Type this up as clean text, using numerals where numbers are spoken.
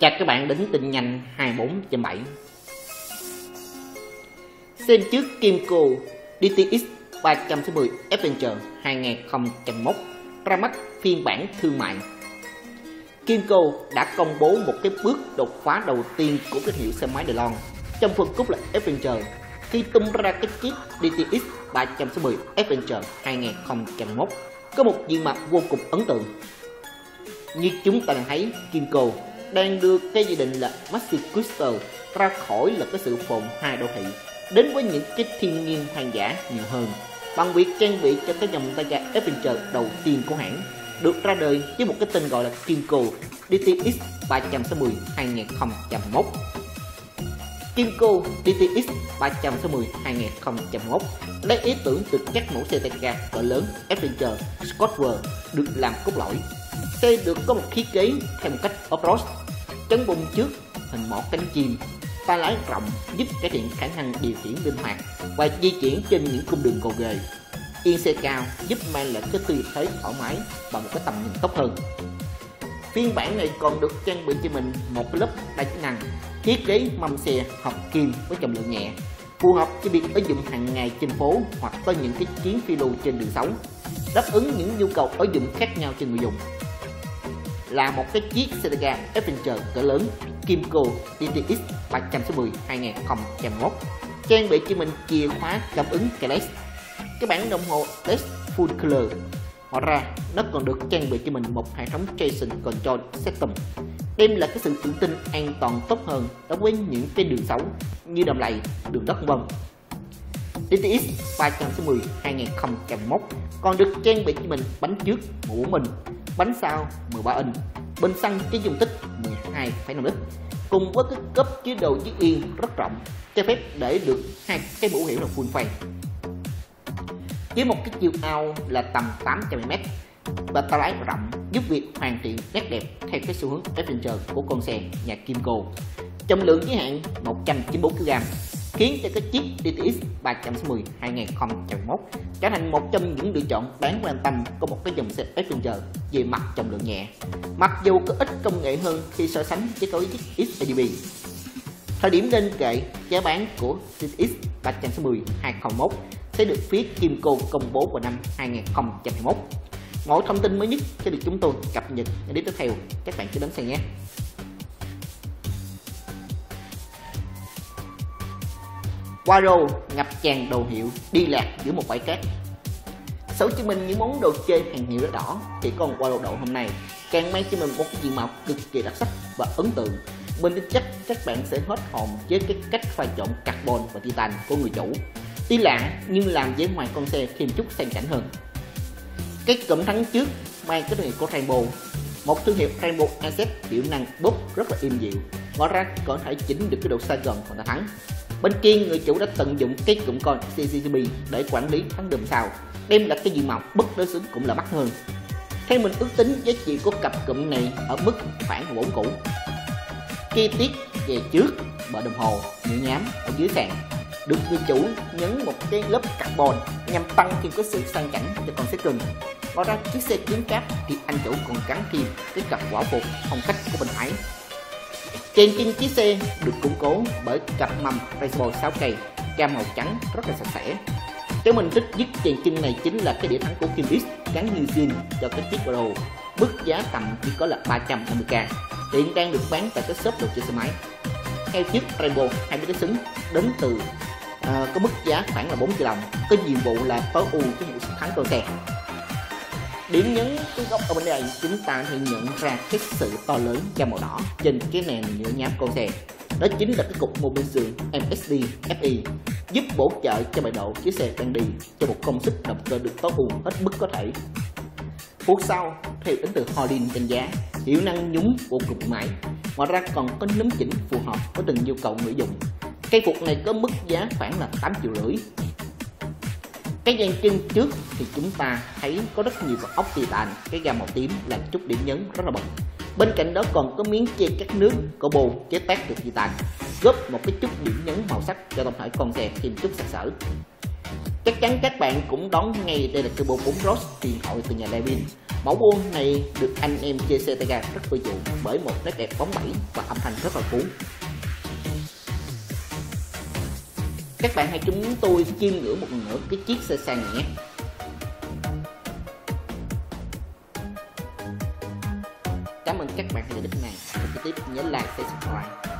Chào các bạn đến Tinnhanh 24/7. Xem trước Kymco DTX 360 Adventure 2021 ra mắt phiên bản thương mại. Kymco đã công bố một cái bước đột phá đầu tiên của cái hiệu xe máy DeLorean trong phân khúc là Adventure khi tung ra cái chiếc DTX 360 Adventure 2021 có một diện mạo vô cùng ấn tượng. Như chúng ta đang thấy, Kymco đang đưa cái dự định là Maxi Crystal ra khỏi là cái sự phồn hoa đô thị đến với những cái thiên nhiên hoang dã nhiều hơn bằng việc trang bị cho cái dòng tay ga Adventure đầu tiên của hãng được ra đời với một cái tên gọi là Kymco DTX 360 2021. Kymco DTX 360 2021 lấy ý tưởng từ các mẫu xe tay ga cỡ lớn Adventure Scottware được làm cốt lõi. Xe được có một khí kế theo một cách off-road, chấn bung trước, hình mỏ cánh chim, tay lái rộng giúp cải thiện khả năng điều khiển linh hoạt và di chuyển trên những cung đường gồ ghề. Yên xe cao giúp mang lại cái tư thế thoải mái và một cái tầm nhìn tốt hơn. Phiên bản này còn được trang bị cho mình một lớp đa chức năng, thiết kế mâm xe hợp kim với trọng lượng nhẹ, phù hợp cho việc ứng dụng hàng ngày trên phố hoặc có những cái chuyến phiêu lưu trên đường xấu, đáp ứng những nhu cầu ứng dụng khác nhau trên người dùng. Là một cái chiếc xe tay ga Adventure cỡ lớn, Kymco DTX 360 2021 trang bị cho mình chìa khóa cảm ứng Calyx, cái bảng đồng hồ LED full color. Ngoài ra, nó còn được trang bị cho mình một hệ thống Jason Control System, đem lại cái sự tự tin an toàn tốt hơn đối với những cái đường xấu như đầm lầy, đường đất vân. DTX 360 2021 còn được trang bị cho mình bánh trước ngũ mình, bánh sau 13 inch, bên xăng cái dung tích 12,5 lít cùng với cái cốp chứa đồ chiếc yên rất rộng cho phép để được hai cái mũ hiểm là full face với một cái chiều cao là tầm 800m và tay lái rộng giúp việc hoàn thiện nét đẹp theo cái xu hướng Adventure của con xe nhà Kymco. Trọng lượng giới hạn 194kg khiến cho cái chiếc DTX 360 2021 trở thành một trong những lựa chọn đáng quan tâm của một cái dòng xe Adventure về mặt trọng lượng nhẹ, mặc dù có ít công nghệ hơn khi so sánh với cái chiếc XADV. Thời điểm lên kệ, giá bán của DTX 360 2021 sẽ được phía Kymco công bố vào năm 2021. Mọi thông tin mới nhất sẽ được chúng tôi cập nhật ở clip tiếp theo. Các bạn cứ đón xem nhé. Waro ngập tràn đồ hiệu đi lạc giữa một bãi cát. Xấu cho mình những món đồ chơi hàng hiệu đã đỏ thì con Waro đậu hôm nay càng mang cho mình một cái diện mạo cực kỳ đặc sắc và ấn tượng. Mình tin chắc các bạn sẽ hết hồn với cái cách pha trộn carbon và titan của người chủ. Tuy lạ nhưng làm với ngoài con xe thêm chút sang chảnh hơn. Cái cụm thắng trước mang cái thương hiệu của Rainbow, một thương hiệu Rainbow Asset hiệu năng bốc rất là êm dịu. Ngoài ra có thể chỉnh được cái độ xa gần còn là thắng. Bên kia người chủ đã tận dụng cái cụm con CCCP để quản lý thắng đùm sao, đem lại cái diện mạo bất đối xứng cũng là mắc hơn. Theo mình ước tính giá trị của cặp cụm này ở mức khoảng 4 củ. Chi tiết về trước bờ đồng hồ nhựa nhám ở dưới sàn được người chủ nhấn một cái lớp carbon nhằm tăng thêm cái sự sang chảnh cho con xe cưng. Ngoài ra chiếc xe kiếm cáp thì anh chủ còn gắn thêm cái cặp quả phục phong cách của bên phải. Trên kim chiếc xe được củng cố bởi cặp mầm Rainbow 6K cam màu trắng rất là sạch sẽ. Cái mình thích nhất trên kim này chính là cái đĩa thắng của Kim X gắn như zin cho cái chiếc Waro, mức giá tầm chỉ có là 350k, hiện đang được bán tại các shop đồ chơi xe máy. Theo chiếc Rainbow 20 cái xứng đến từ có mức giá khoảng là 4 triệu đồng, cái nhiệm vụ là tối ưu cái hiệu thắng con xe. Điểm nhấn cái góc ở bên đây chúng ta thì nhận ra cái sự to lớn cho màu đỏ trên cái nền nhựa nhám con xe. Đó chính là cái cục Mobility MSD FE giúp bổ trợ cho bài độ chiếc xe đang đi cho một công suất động cơ được tối ưu hết mức có thể. Phút sau theo đến từ Holden đánh giá hiệu năng nhúng của cục máy. Ngoài ra còn có núm chỉnh phù hợp với từng nhu cầu người dùng. Cây cục này có mức giá khoảng là 8,5 triệu. Cái dàn chân trước thì chúng ta thấy có rất nhiều vật ốc titan, cái gam màu tím là chút điểm nhấn rất là bật. Bên cạnh đó còn có miếng che các nước có bồ chế tác được titan, góp một cái chút điểm nhấn màu sắc cho tổng thể con xe thêm chút sặc sỡ. Chắc chắn các bạn cũng đón ngay đây là Turbo 4 Cross điện thoại từ nhà Levin. Mẫu buôn này được anh em chơi xe tay ga rất ưa chuộng bởi một nét đẹp bóng bẩy và âm thanh rất là cuốn. Các bạn hãy chúng tôi chiêm ngưỡng một lần nữa cái chiếc xe sang này nhé. Cảm ơn các bạn đã đến này. Tiếp nhớ like và subscribe.